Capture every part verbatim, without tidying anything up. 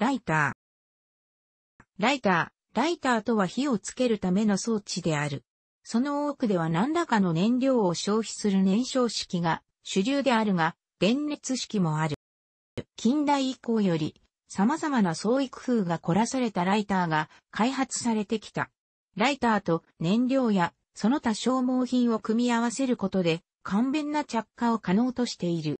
ライター。ライター、ライターとは火をつけるための装置である。その多くでは何らかの燃料を消費する燃焼式が主流であるが、電熱式もある。近代以降より、様々な創意工夫が凝らされたライターが開発されてきた。ライターと燃料やその他消耗品を組み合わせることで簡便な着火を可能としている。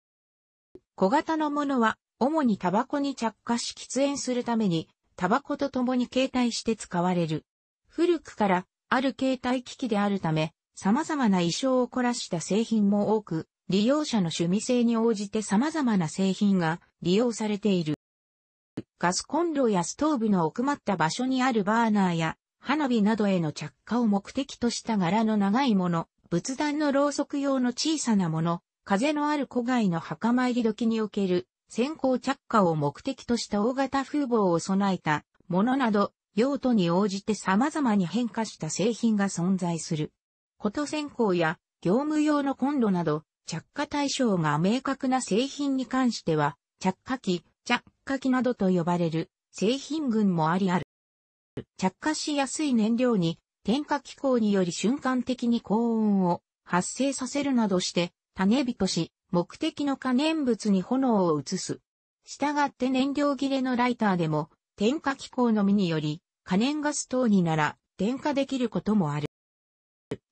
小型のものは主にタバコに着火し喫煙するためにタバコと共に携帯して使われる。古くからある携帯機器であるため様々な意匠を凝らした製品も多く、利用者の趣味性に応じて様々な製品が利用されている。ガスコンロやストーブの奥まった場所にあるバーナーや花火などへの着火を目的とした柄の長いもの、仏壇のろうそく用の小さなもの、風のある戸外の墓参り時における線香着火を目的とした大型風防を備えたものなど、用途に応じて様々に変化した製品が存在する。こと線香や業務用のコンロなど、着火対象が明確な製品に関しては、着火器、着火器などと呼ばれる製品群もありある。着火しやすい燃料に点火機構により瞬間的に高温を発生させるなどして種火とし目的の可燃物に炎を移す。したがって燃料切れのライターでも点火機構のみにより可燃ガス等になら点火できることもある。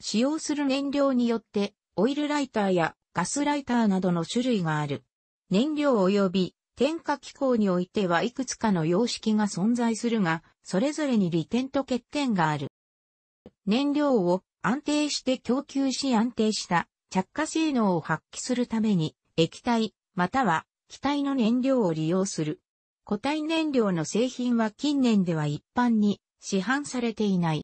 使用する燃料によってオイルライターやガスライターなどの種類がある。燃料及び点火機構においてはいくつかの様式が存在するが、それぞれに利点と欠点がある。燃料を安定して供給し安定した着火性能を発揮するために液体または気体の燃料を利用する。固体燃料の製品は近年では一般に市販されていない。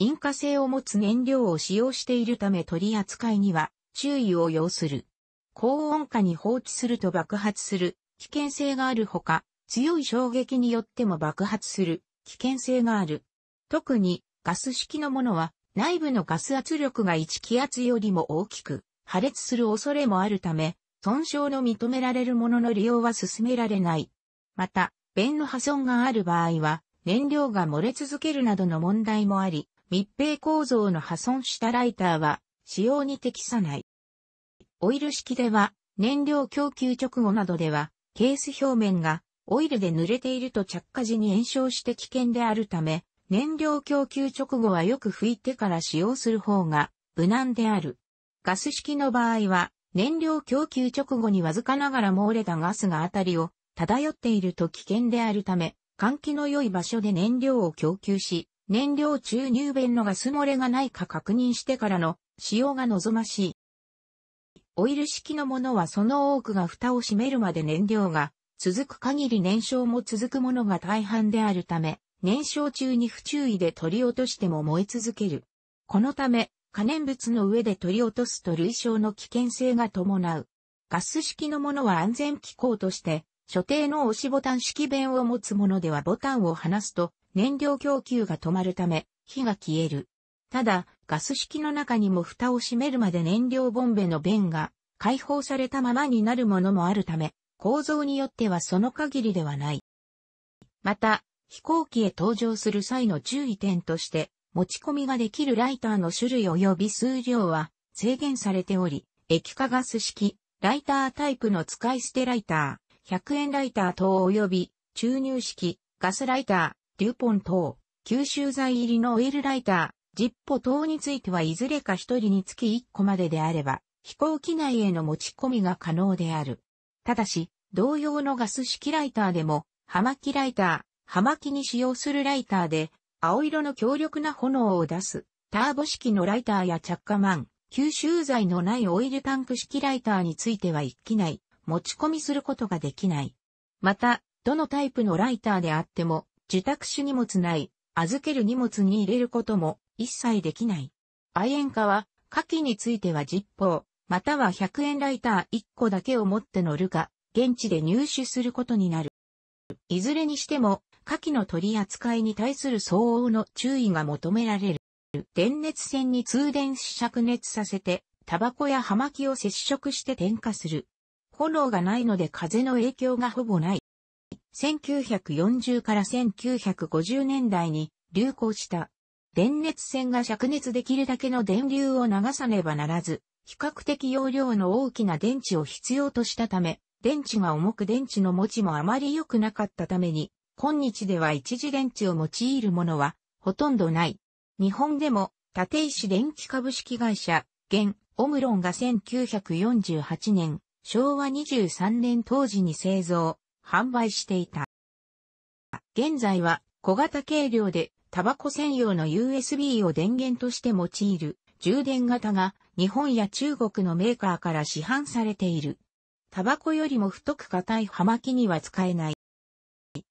引火性を持つ燃料を使用しているため取り扱いには注意を要する。高温下に放置すると爆発する危険性があるほか、強い衝撃によっても爆発する危険性がある。特にガス式のものは内部のガス圧力がいち気圧よりも大きく破裂する恐れもあるため、損傷の認められるものの利用は勧められない。また、弁の破損がある場合は燃料が漏れ続けるなどの問題もあり、密閉構造の破損したライターは使用に適さない。オイル式では燃料供給直後などではケース表面がオイルで濡れていると着火時に炎症して危険であるため燃料供給直後はよく拭いてから使用する方が無難である。ガス式の場合は燃料供給直後にわずかながら漏れたガスがあたりを漂っていると危険であるため換気の良い場所で燃料を供給し燃料注入弁のガス漏れがないか確認してからの使用が望ましい。オイル式のものはその多くが蓋を閉めるまで燃料が続く限り燃焼も続くものが大半であるため、燃焼中に不注意で取り落としても燃え続ける。このため、可燃物の上で取り落とすと類焼の危険性が伴う。ガス式のものは安全機構として、所定の押しボタン式弁を持つものではボタンを離すと燃料供給が止まるため、火が消える。ただ、ガス式の中にも蓋を閉めるまで燃料ボンベの弁が解放されたままになるものもあるため、構造によってはその限りではない。また、飛行機へ搭乗する際の注意点として、持ち込みができるライターの種類及び数量は制限されており、液化ガス式、ライタータイプの使い捨てライター、ひゃくえんライター等及び注入式、ガスライター、デュポン等、吸収剤入りのオイルライター、ジッポ等についてはいずれか一人につきいっこまでであれば、飛行機内への持ち込みが可能である。ただし、同様のガス式ライターでも、葉巻ライター、葉巻に使用するライターで、青色の強力な炎を出す、ターボ式のライターや着火マン、吸収剤のないオイルタンク式ライターについてはいっき内、持ち込みすることができない。また、どのタイプのライターであっても、受託種荷物内、預ける荷物に入れることも、一切できない。愛煙家は、火器についてはジッポー、またはひゃくえんライターいっこだけを持って乗るか、現地で入手することになる。いずれにしても、火器の取り扱いに対する相応の注意が求められる。電熱線に通電し灼熱させて、タバコや葉巻を接触して点火する。炎がないので風の影響がほぼない。せんきゅうひゃくよんじゅうからせんきゅうひゃくごじゅうねんだいに流行した。電熱線が灼熱できるだけの電流を流さねばならず、比較的容量の大きな電池を必要としたため、電池が重く電池の持ちもあまり良くなかったために、今日では一次電池を用いるものはほとんどない。日本でも立石電機株式会社、現オムロンがせんきゅうひゃくよんじゅうはちねん、しょうわにじゅうさんねん当時に製造、販売していた。現在は小型軽量でタバコ専用の ユーエスビー を電源として用いる充電型が日本や中国のメーカーから市販されている。タバコよりも太く硬い葉巻には使えない。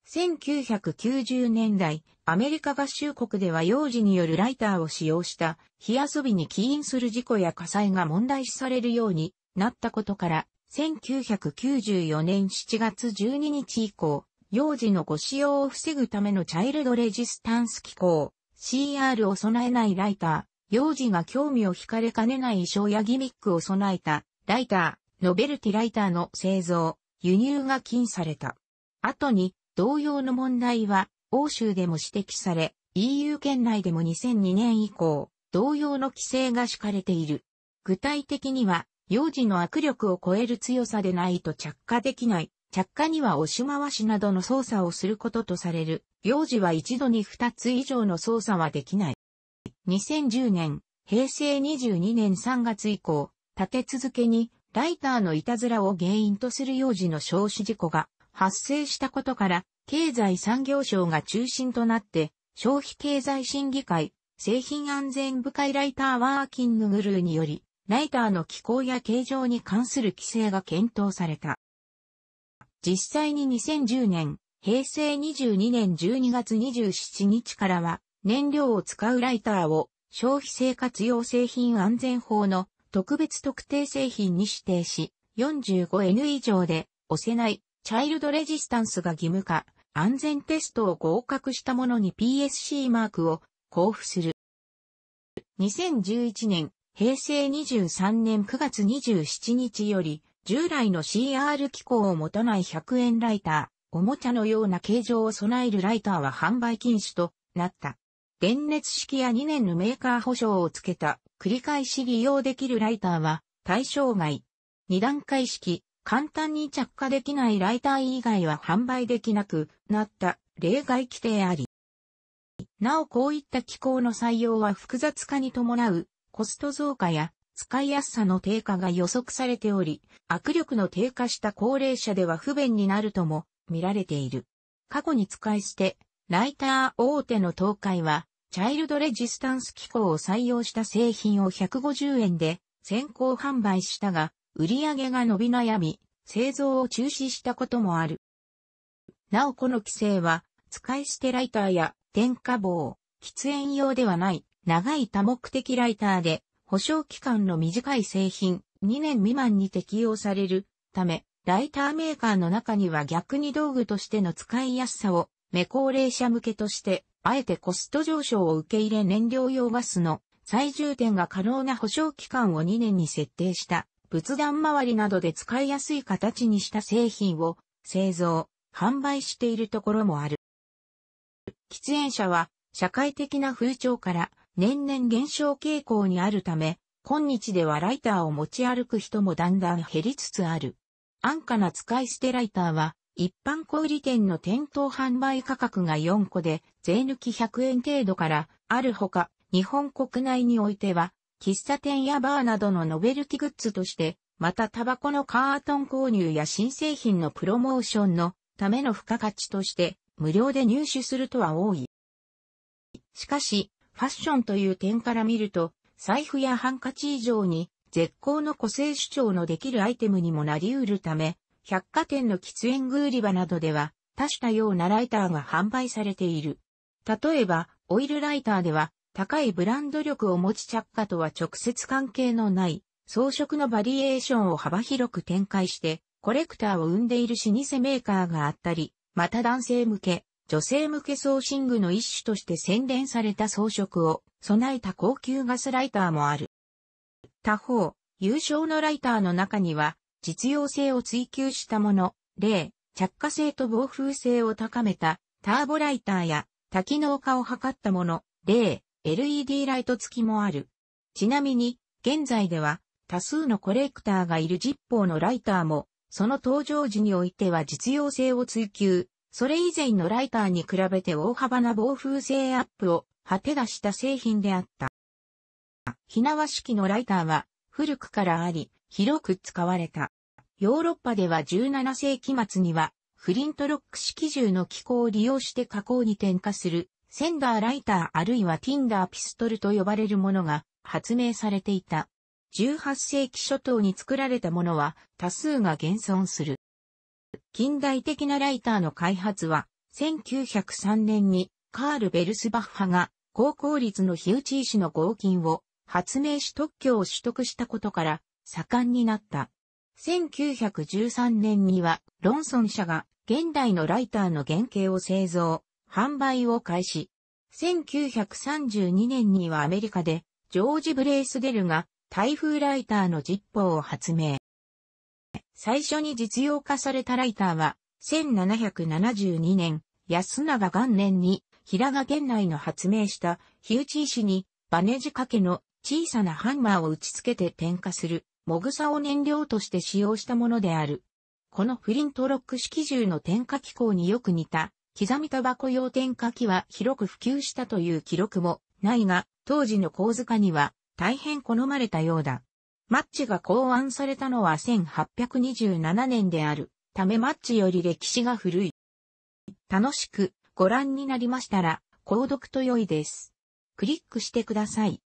せんきゅうひゃくきゅうじゅうねんだい、アメリカ合衆国では幼児によるライターを使用した火遊びに起因する事故や火災が問題視されるようになったことから、せんきゅうひゃくきゅうじゅうよねんしちがつじゅうににち以降、幼児のご使用を防ぐためのチャイルドレジスタンス機構、シーアール を備えないライター、幼児が興味を惹かれかねない衣装やギミックを備えたライター、ノベルティライターの製造、輸入が禁止された。後に、同様の問題は、欧州でも指摘され、イーユー 圏内でもにせんにねん以降、同様の規制が敷かれている。具体的には、幼児の握力を超える強さでないと着火できない。着火には押し回しなどの操作をすることとされる。幼児は一度にふたつ以上の操作はできない。にせんじゅうねん、へいせいにじゅうにねんさんがつ以降、立て続けにライターのいたずらを原因とする幼児の焼死事故が発生したことから、経済産業省が中心となって、消費経済審議会、製品安全部会ライターワーキンググルーにより、ライターの機構や形状に関する規制が検討された。実際ににせんじゅうねん、へいせいにじゅうにねんじゅうにがつにじゅうしちにちからは、燃料を使うライターを消費生活用製品安全法の特別特定製品に指定し、よんじゅうごエヌ 以上で押せないチャイルドレジスタンスが義務化、安全テストを合格したものに ピーエスシー マークを交付する。にせんじゅういちねん、へいせいにじゅうさんねんくがつにじゅうしちにちより、従来の シーアール 機構を持たないひゃくえんライター、おもちゃのような形状を備えるライターは販売禁止となった。電熱式やにねんのメーカー保証をつけた、繰り返し利用できるライターは対象外。に段階式、簡単に着火できないライター以外は販売できなくなった例外規定あり。なおこういった機構の採用は複雑化に伴う。コスト増加や使いやすさの低下が予測されており、握力の低下した高齢者では不便になるとも見られている。過去に使い捨て、ライター大手の東海は、チャイルドレジスタンス機構を採用した製品をひゃくごじゅうえんで先行販売したが、売り上げが伸び悩み、製造を中止したこともある。なおこの規制は、使い捨てライターや点火棒、喫煙用ではない。長い多目的ライターで、保証期間の短い製品、にねんみまんに適用されるため、ライターメーカーの中には逆に道具としての使いやすさを、目高齢者向けとして、あえてコスト上昇を受け入れ燃料用ガスの再充填が可能な保証期間をにねんに設定した、仏壇周りなどで使いやすい形にした製品を製造、販売しているところもある。喫煙者は、社会的な風潮から、年々減少傾向にあるため、今日ではライターを持ち歩く人もだんだん減りつつある。安価な使い捨てライターは、一般小売店の店頭販売価格がよんこで、税抜きひゃくえん程度から、あるほか、日本国内においては、喫茶店やバーなどのノベルティグッズとして、またタバコのカートン購入や新製品のプロモーションのための付加価値として、無料で入手するとは多い。しかし、ファッションという点から見ると、財布やハンカチ以上に絶好の個性主張のできるアイテムにもなり得るため、百貨店の喫煙具売り場などでは、多種多様なライターが販売されている。例えば、オイルライターでは、高いブランド力を持ち着火とは直接関係のない、装飾のバリエーションを幅広く展開して、コレクターを生んでいる老舗メーカーがあったり、また男性向け。女性向け装身具の一種として洗練された装飾を備えた高級ガスライターもある。他方、有償のライターの中には実用性を追求したもの、例、着火性と防風性を高めたターボライターや多機能化を図ったもの、例、エルイーディー ライト付きもある。ちなみに、現在では多数のコレクターがいるジッポーのライターも、その登場時においては実用性を追求、それ以前のライターに比べて大幅な防風性アップを果て出した製品であった。火縄式のライターは古くからあり、広く使われた。ヨーロッパではじゅうなな世紀末には、フリントロック式銃の機構を利用して加工に転化する、センダーライターあるいはティンダーピストルと呼ばれるものが発明されていた。じゅうはち世紀初頭に作られたものは多数が現存する。近代的なライターの開発は、せんきゅうひゃくさんねんにカール・ベルスバッハが高効率の火打ち石の合金を発明し特許を取得したことから盛んになった。せんきゅうひゃくじゅうさんねんにはロンソン社が現代のライターの原型を製造、販売を開始。せんきゅうひゃくさんじゅうにねんにはアメリカでジョージ・ブレイスデルが台風ライターのジッポーを発明。最初に実用化されたライターは、せんななひゃくななじゅうにねん、安永元年に平賀源内の発明した火打ち石にバネ仕掛けの小さなハンマーを打ち付けて点火するもぐさを燃料として使用したものである。このフリントロック式銃の点火機構によく似た刻みタバコ用点火機は広く普及したという記録もないが、当時の香塚には大変好まれたようだ。マッチが考案されたのはせんはっぴゃくにじゅうななねんであるためマッチより歴史が古い。楽しくご覧になりましたら購読と良いです。クリックしてください。